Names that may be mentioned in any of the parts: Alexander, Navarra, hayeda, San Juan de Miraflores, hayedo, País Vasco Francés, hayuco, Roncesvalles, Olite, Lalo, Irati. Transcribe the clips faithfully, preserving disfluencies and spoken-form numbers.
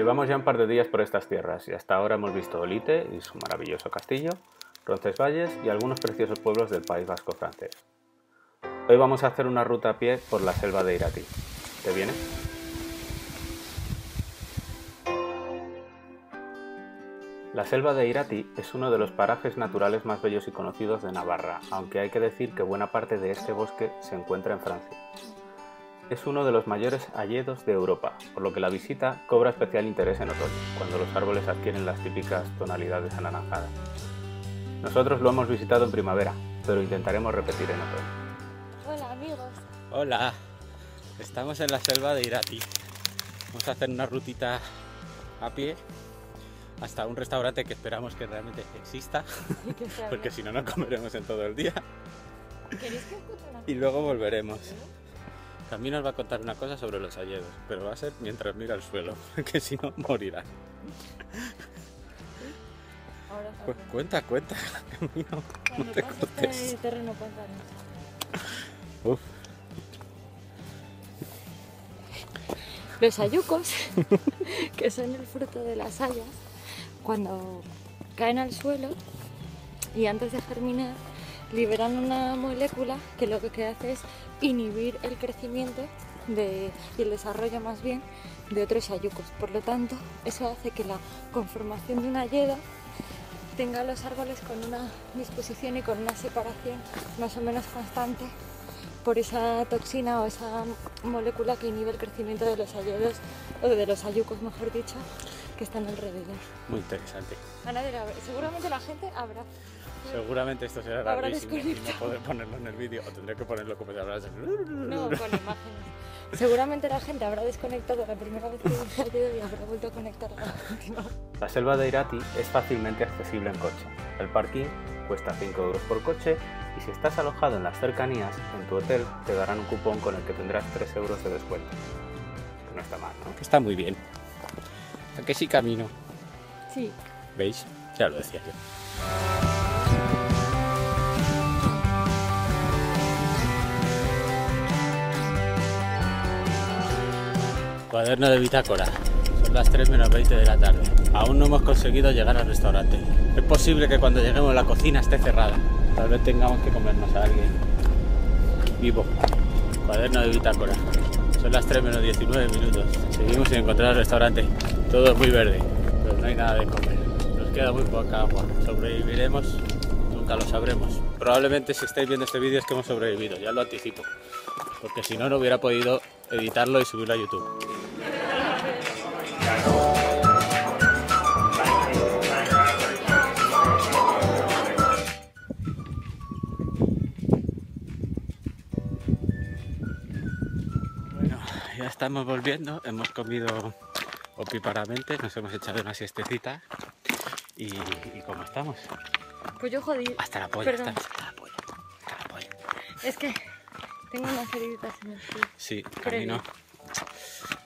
Llevamos ya un par de días por estas tierras y hasta ahora hemos visto Olite y su maravilloso castillo, Roncesvalles y algunos preciosos pueblos del País Vasco francés. Hoy vamos a hacer una ruta a pie por la selva de Irati. ¿Te vienes? La selva de Irati es uno de los parajes naturales más bellos y conocidos de Navarra, aunque hay que decir que buena parte de este bosque se encuentra en Francia. Es uno de los mayores hayedos de Europa, por lo que la visita cobra especial interés en otoño, cuando los árboles adquieren las típicas tonalidades anaranjadas. Nosotros lo hemos visitado en primavera, pero intentaremos repetir en otoño. Hola amigos. Hola, estamos en la selva de Irati. Vamos a hacer una rutita a pie hasta un restaurante que esperamos que realmente exista, porque si no, no comeremos en todo el día. ¿Queréis que os cuente una cosa? Y luego volveremos. También nos va a contar una cosa sobre los hayedos, pero va a ser mientras mira al suelo, porque si no morirá. Ahora Cu cuenta, cuenta, camino. No te cortes. Este terreno, Uf. Los hayucos, que son el fruto de las hayas, cuando caen al suelo y antes de germinar, liberan una molécula que lo que hace es inhibir el crecimiento de, y el desarrollo más bien de otros hayucos. Por lo tanto, eso hace que la conformación de una hayeda tenga los árboles con una disposición y con una separación más o menos constante por esa toxina o esa molécula que inhibe el crecimiento de los hayedos o de los hayucos, mejor dicho, que están alrededor. Muy interesante. Ana, seguramente la gente habrá... Seguramente esto será rarísimo y no podré ponerlo en el vídeo, o tendré que ponerlo como de hablar. No, con imágenes. Seguramente la gente habrá desconectado la primera vez que he salido y habrá vuelto a conectar a la última. La selva de Irati es fácilmente accesible en coche. El parking cuesta cinco euros por coche y si estás alojado en las cercanías, en tu hotel te darán un cupón con el que tendrás tres euros de descuento. Que no está mal, ¿no? Que está muy bien. Aunque sí camino. Sí. ¿Veis? Ya lo decía yo. Cuaderno de bitácora. Son las tres menos veinte de la tarde. Aún no hemos conseguido llegar al restaurante. Es posible que cuando lleguemos la cocina esté cerrada. Tal vez tengamos que comernos a alguien vivo. Cuaderno de bitácora. Son las tres menos diecinueve minutos. Seguimos sin encontrar el restaurante. Todo es muy verde, pero no hay nada de comer. Nos queda muy poca agua. ¿Sobreviviremos? Nunca lo sabremos. Probablemente si estáis viendo este vídeo es que hemos sobrevivido. Ya lo anticipo. Porque si no, no hubiera podido editarlo y subirlo a YouTube. Estamos volviendo, hemos comido opíparamente, nos hemos echado una siestecita y, y ¿cómo estamos? Pues yo jodí. Hasta la polla, hasta, hasta la polla, hasta la polla. Es que tengo unas heriditas en el pie. Sí, camino,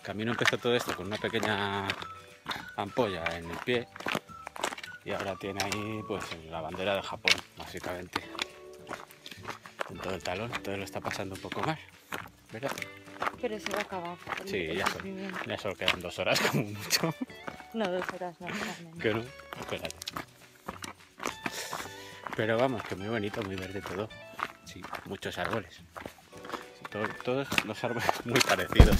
camino empezó todo esto con una pequeña ampolla en el pie y ahora tiene ahí pues la bandera de Japón, básicamente. En todo el talón, todo lo está pasando un poco mal, ¿verdad? Pero se va a acabar. Sí, ya solo, ya solo quedan dos horas como mucho. No, dos horas no. Que no, espérate. Pero vamos, que muy bonito, muy verde todo. Sí, muchos árboles. Todo, todos los árboles muy parecidos.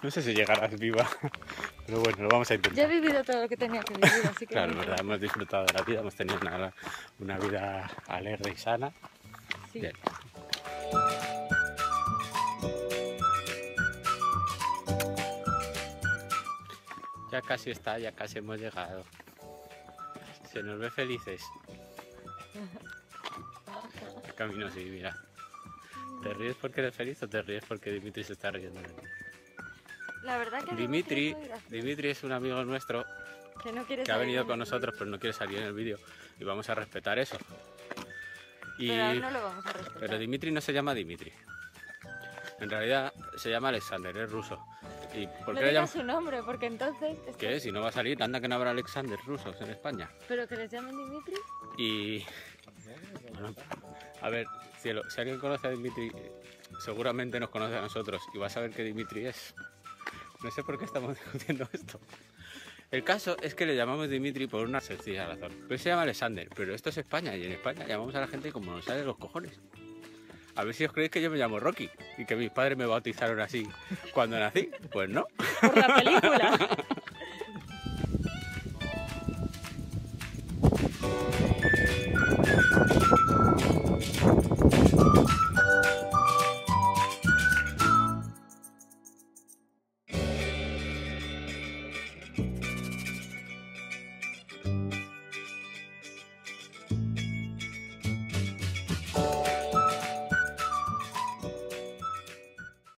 No sé si llegarás viva, pero bueno, lo vamos a intentar. Yo he vivido todo lo que tenía que vivir, así que... Claro, verdad, hemos disfrutado de la vida, hemos tenido una, una vida alegre y sana. Sí. Bien. Ya casi está, ya casi hemos llegado. Se nos ve felices. El camino sí, mira. ¿Te ríes porque eres feliz o te ríes porque Dimitri se está riendo de mí? La verdad que Dimitri, Dimitri es un amigo nuestro que, no que ha venido con nosotros pero no quiere salir en el vídeo y vamos a respetar eso. Y... Pero, no lo vamos a respetar. Pero Dimitri no se llama Dimitri. En realidad se llama Alexander, es ruso. ¿Y por no qué le llaman su nombre? Porque entonces... Es ¿Qué? Que... Si no va a salir, anda que no habrá Alexander rusos en España. ¿Pero que les llamen Dimitri? Y... Bueno, A ver, cielo, si alguien conoce a Dimitri, seguramente nos conoce a nosotros y va a saber que Dimitri es. No sé por qué estamos discutiendo esto. El caso es que le llamamos Dimitri por una sencilla razón. Pero se llama Alexander, pero esto es España y en España llamamos a la gente como nos sale de los cojones. A ver si os creéis que yo me llamo Rocky y que mis padres me bautizaron así cuando nací. Pues no. Por la película.